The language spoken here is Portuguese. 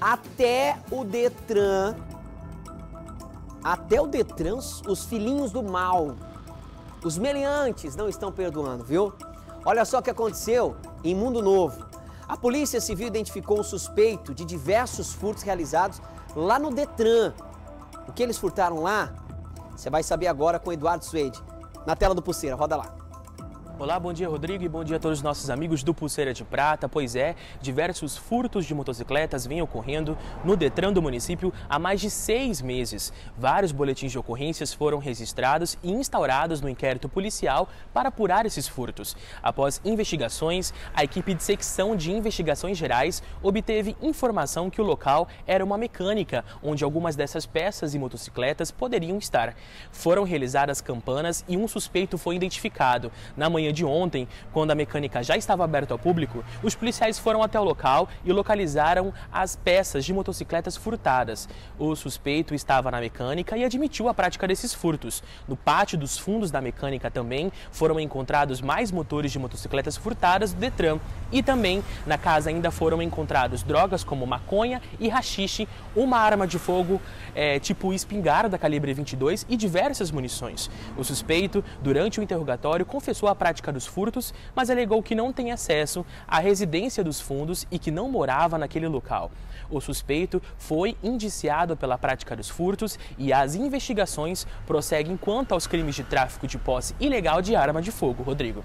Até o DETRAN, os filhinhos do mal, os meliantes não estão perdoando, viu? Olha só o que aconteceu em Mundo Novo. A Polícia Civil identificou um suspeito de diversos furtos realizados lá no DETRAN. O que eles furtaram lá? Você vai saber agora com o Eduardo Suede, na tela do Pulseira. Roda lá. Olá, bom dia, Rodrigo, e bom dia a todos os nossos amigos do Pulseira de Prata. Pois é, diversos furtos de motocicletas vêm ocorrendo no DETRAN do município há mais de 6 meses. Vários boletins de ocorrências foram registrados e instaurados no inquérito policial para apurar esses furtos. Após investigações, a equipe de secção de investigações gerais obteve informação que o local era uma mecânica, onde algumas dessas peças e motocicletas poderiam estar. Foram realizadas campanas e um suspeito foi identificado. Na manhã de ontem, quando a mecânica já estava aberta ao público, os policiais foram até o local e localizaram as peças de motocicletas furtadas. O suspeito estava na mecânica e admitiu a prática desses furtos. No pátio dos fundos da mecânica também foram encontrados mais motores de motocicletas furtadas do DETRAN, e também na casa ainda foram encontrados drogas como maconha e haxixe, uma arma de fogo tipo espingarda calibre 22 e diversas munições. O suspeito, durante o interrogatório, confessou a prática dos furtos, mas alegou que não tem acesso à residência dos fundos e que não morava naquele local. O suspeito foi indiciado pela prática dos furtos e as investigações prosseguem quanto aos crimes de tráfico de posse ilegal de arma de fogo, Rodrigo.